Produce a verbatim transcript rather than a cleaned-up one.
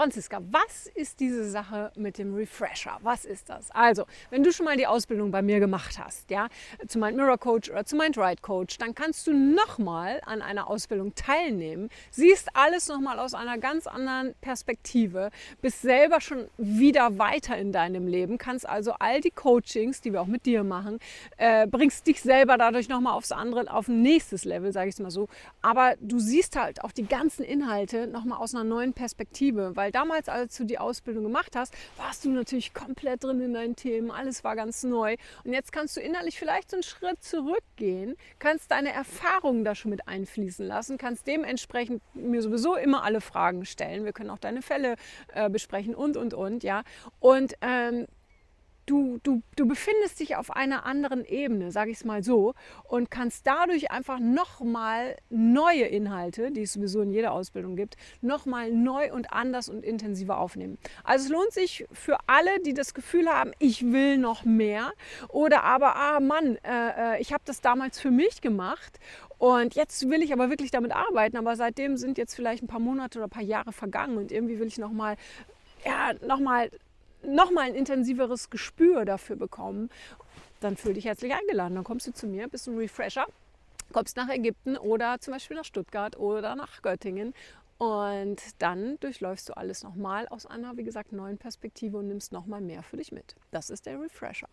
Franziska, was ist diese Sache mit dem Refresher? Was ist das? Also, wenn du schon mal die Ausbildung bei mir gemacht hast, ja, zu MindMirror® Coach oder zu MindWrite Coach, dann kannst du nochmal an einer Ausbildung teilnehmen, siehst alles nochmal aus einer ganz anderen Perspektive, bist selber schon wieder weiter in deinem Leben, kannst also all die Coachings, die wir auch mit dir machen, äh, bringst dich selber dadurch nochmal aufs andere, auf ein nächstes Level, sage ich es mal so. Aber du siehst halt auch die ganzen Inhalte nochmal aus einer neuen Perspektive, weil damals, als du die Ausbildung gemacht hast, warst du natürlich komplett drin in deinen Themen, alles war ganz neu. Und jetzt kannst du innerlich vielleicht einen Schritt zurückgehen, kannst deine Erfahrungen da schon mit einfließen lassen, kannst dementsprechend mir sowieso immer alle Fragen stellen. Wir können auch deine Fälle äh, besprechen und, und, und, ja. Und ähm, Du, du, du befindest dich auf einer anderen Ebene, sage ich es mal so, und kannst dadurch einfach nochmal neue Inhalte, die es sowieso in jeder Ausbildung gibt, nochmal neu und anders und intensiver aufnehmen. Also es lohnt sich für alle, die das Gefühl haben, ich will noch mehr oder aber, ah Mann, äh, ich habe das damals für mich gemacht und jetzt will ich aber wirklich damit arbeiten, aber seitdem sind jetzt vielleicht ein paar Monate oder ein paar Jahre vergangen und irgendwie will ich nochmal, ja, nochmal... nochmal ein intensiveres Gespür dafür bekommen, dann fühl dich herzlich eingeladen. Dann kommst du zu mir, bist ein Refresher, kommst nach Ägypten oder zum Beispiel nach Stuttgart oder nach Göttingen und dann durchläufst du alles nochmal aus einer, wie gesagt, neuen Perspektive und nimmst nochmal mehr für dich mit. Das ist der Refresher.